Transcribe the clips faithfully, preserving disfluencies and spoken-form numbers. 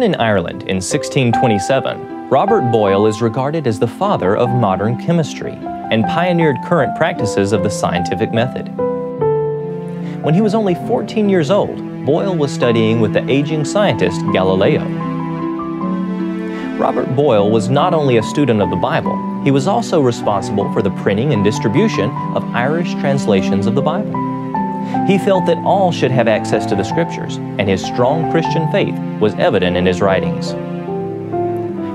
Born in Ireland in sixteen twenty-seven, Robert Boyle is regarded as the father of modern chemistry and pioneered current practices of the scientific method. When he was only fourteen years old, Boyle was studying with the aging scientist Galileo. Robert Boyle was not only a student of the Bible, he was also responsible for the printing and distribution of Irish translations of the Bible. He felt that all should have access to the Scriptures, and his strong Christian faith was evident in his writings.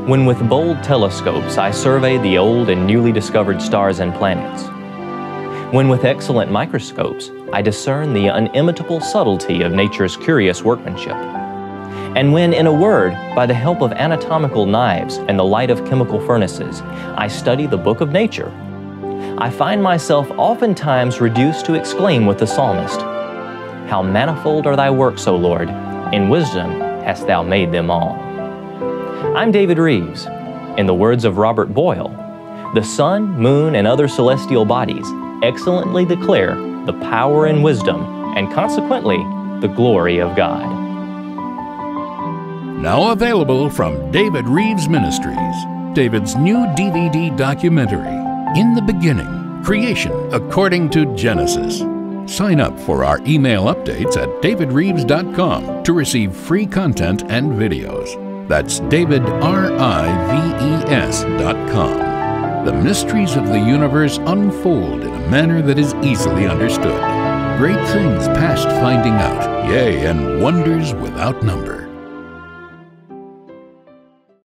When with bold telescopes I survey the old and newly discovered stars and planets. When with excellent microscopes I discern the unimitable subtlety of nature's curious workmanship. And when, in a word, by the help of anatomical knives and the light of chemical furnaces, I study the book of nature, I find myself oftentimes reduced to exclaim with the psalmist, "How manifold are thy works, O Lord! In wisdom hast thou made them all." I'm David Rives. In the words of Robert Boyle, the sun, moon, and other celestial bodies excellently declare the power and wisdom, and consequently, the glory of God. Now available from David Rives Ministries, David's new D V D documentary, In the Beginning, Creation According to Genesis. Sign up for our email updates at david rives dot com to receive free content and videos. That's david rives dot com. The mysteries of the universe unfold in a manner that is easily understood. Great things past finding out, yea, and wonders without number.